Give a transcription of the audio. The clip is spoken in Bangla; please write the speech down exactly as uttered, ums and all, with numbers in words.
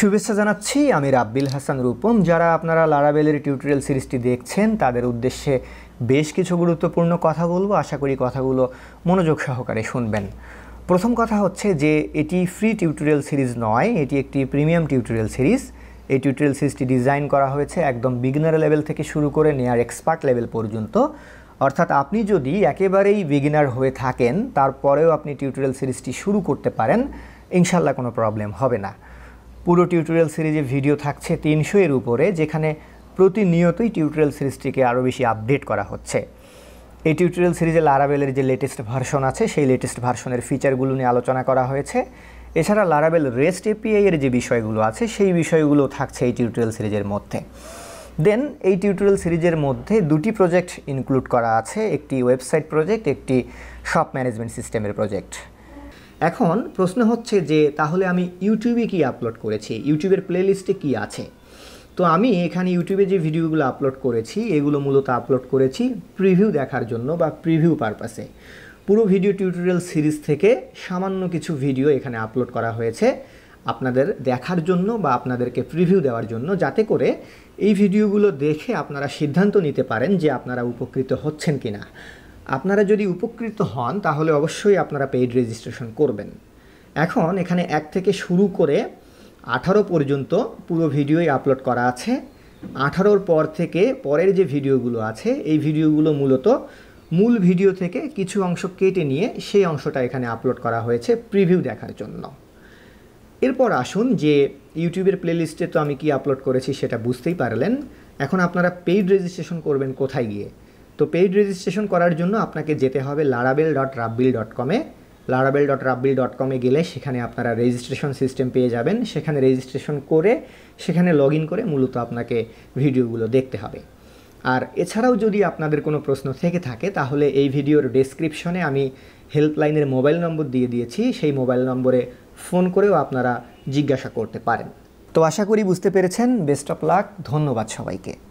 शुभेच्छा जानाচ্ছি আমি রাব্বিল হাসান রূপম যারা আপনারা লারাভেলের টিউটোরিয়াল সিরিজটি দেখছেন তাদের উদ্দেশ্যে বেশ কিছু গুরুত্বপূর্ণ কথা বলবো আশা করি কথাগুলো মনোযোগ সহকারে শুনবেন প্রথম কথা হচ্ছে যে এটি ফ্রি টিউটোরিয়াল সিরিজ নয় এটি একটি প্রিমিয়াম টিউটোরিয়াল সিরিজ এই টিউটোরিয়াল সিরিজটি ডিজাইন করা হয়েছে একদম বিগিনার লেভেল থেকে শুরু করে নিয়ার এক্সপার্ট লেভেল পর্যন্ত অর্থাৎ আপনি যদি একেবারেই বিগিনার হয়ে থাকেন তারপরেও আপনি টিউটোরিয়াল সিরিজটি শুরু করতে পারেন ইনশাআল্লাহ কোনো প্রবলেম হবে না পুরো টিউটোরিয়াল সিরিজে ভিডিও থাকছে তিনশো এর উপরে যেখানে প্রতিনিয়তই টিউটোরিয়াল সিরিজটিকে আরো বেশি আপডেট করা হচ্ছে এই টিউটোরিয়াল সিরিজে লারাভেলের যে লেটেস্ট ভার্সন আছে সেই লেটেস্ট ভার্সনের ফিচারগুলো নিয়ে আলোচনা করা হয়েছে এছাড়া লারাভেল রেস্ট এপিআই এর যে বিষয়গুলো আছে সেই বিষয়গুলো থাকছে এই টিউটোরিয়াল সিরিজের মধ্যে দেন এই টিউটোরিয়াল সিরিজের মধ্যে দুটি প্রজেক্ট ইনক্লুড করা আছে একটি ওয়েবসাইট প্রজেক্ট একটি শপ ম্যানেজমেন্ট সিস্টেমের প্রজেক্ট এখন প্রশ্ন হচ্ছে যে তাহলে আমি ইউটিউবে কি আপলোড করেছি ইউটিউবের প্লেলিস্টে কি আছে তো আমি এখানে ইউটিউবে যে ভিডিওগুলো আপলোড করেছি এগুলো মূলত আপলোড করেছি প্রিভিউ দেখার জন্য বা প্রিভিউ পারপাসে পুরো ভিডিও টিউটোরিয়াল সিরিজ থেকে সামান্য কিছু ভিডিও এখানে আপলোড করা হয়েছে আপনাদের দেখার জন্য বা আপনাদেরকে প্রিভিউ দেওয়ার জন্য যাতে করে এই ভিডিওগুলো দেখে আপনারা সিদ্ধান্ত নিতে পারেন যে আপনারা উপকৃত হচ্ছেন কিনা আপনারা যদি উপকৃত হন তাহলে অবশ্যই আপনারা পেইড রেজিস্ট্রেশন করবেন এখন এখানে এক থেকে শুরু করে আঠারো পর্যন্ত পুরো ভিডিওই আপলোড করা আছে আঠারোর পর থেকে পরের যে ভিডিওগুলো আছে এই ভিডিওগুলো মূলত মূল ভিডিও থেকে কিছু অংশ কেটে নিয়ে সেই অংশটা এখানে আপলোড করা হয়েছে প্রিভিউ দেখার জন্য এরপর আসুন যে ইউটিউবের প্লেলিস্টে তো আমি কি আপলোড করেছি সেটা বুঝতেই পারলেন এখন আপনারা পেইড রেজিস্ট্রেশন করবেন কোথায় গিয়ে তো পেইড রেজিস্ট্রেশন করার জন্য আপনাকে যেতে হবে laravel dot rabbil dot com এ laravel dot rabbil dot com এ গেলে সেখানে আপনারা রেজিস্ট্রেশন সিস্টেম পেয়ে যাবেন সেখানে রেজিস্ট্রেশন করে সেখানে লগইন করে মূলত আপনাকে ভিডিওগুলো দেখতে হবে আর এছাড়াও যদি আপনাদের কোনো প্রশ্ন থেকে থাকে তাহলে এই ভিডিওর ডেসক্রিপশনে আমি হেল্পলাইনের মোবাইল নম্বর দিয়ে দিয়েছি সেই মোবাইল নম্বরে ফোন করেও আপনারা জিজ্ঞাসা করতে পারেন তো আশা করি বুঝতে পেরেছেন বেস্ট অফ লাক ধন্যবাদ সবাইকে